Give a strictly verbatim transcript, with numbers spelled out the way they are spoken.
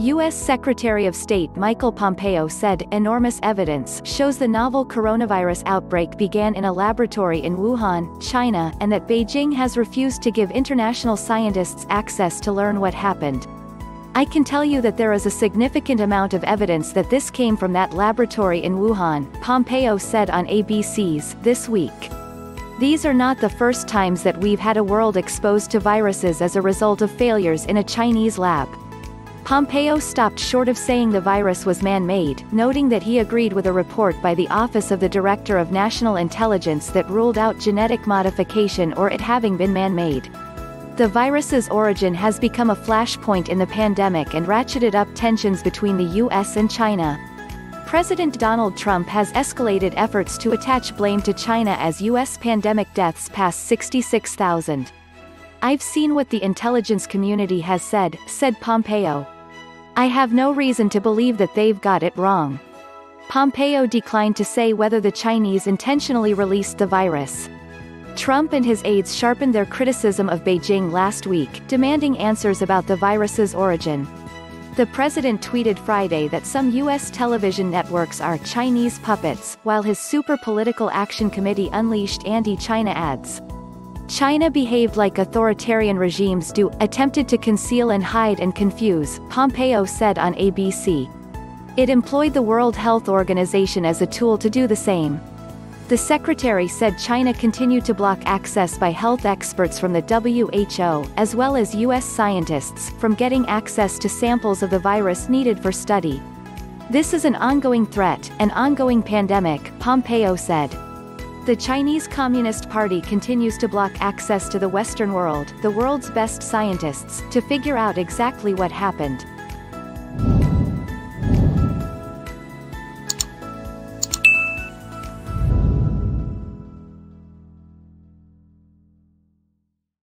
U S Secretary of State Michael Pompeo said, enormous evidence shows the novel coronavirus outbreak began in a laboratory in Wuhan, China, and that Beijing has refused to give international scientists access to learn what happened. I can tell you that there is a significant amount of evidence that this came from that laboratory in Wuhan, Pompeo said on A B C's This Week. These are not the first times that we've had a world exposed to viruses as a result of failures in a Chinese lab. Pompeo stopped short of saying the virus was man-made, noting that he agreed with a report by the Office of the Director of National Intelligence that ruled out genetic modification or it having been man-made. The virus's origin has become a flashpoint in the pandemic and ratcheted up tensions between the U S and China. President Donald Trump has escalated efforts to attach blame to China as U S pandemic deaths pass sixty-six thousand. I've seen what the intelligence community has said, said Pompeo. I have no reason to believe that they've got it wrong. Pompeo declined to say whether the Chinese intentionally released the virus. Trump and his aides sharpened their criticism of Beijing last week, demanding answers about the virus's origin. The president tweeted Friday that some U S television networks are Chinese puppets, while his Super Political Action Committee unleashed anti-China ads. China behaved like authoritarian regimes do, attempted to conceal and hide and confuse, Pompeo said on A B C. It employed the World Health Organization as a tool to do the same. The secretary said China continued to block access by health experts from the W H O, as well as U S scientists, from getting access to samples of the virus needed for study. This is an ongoing threat, an ongoing pandemic, Pompeo said. The Chinese Communist Party continues to block access to the Western world, the world's best scientists, to figure out exactly what happened.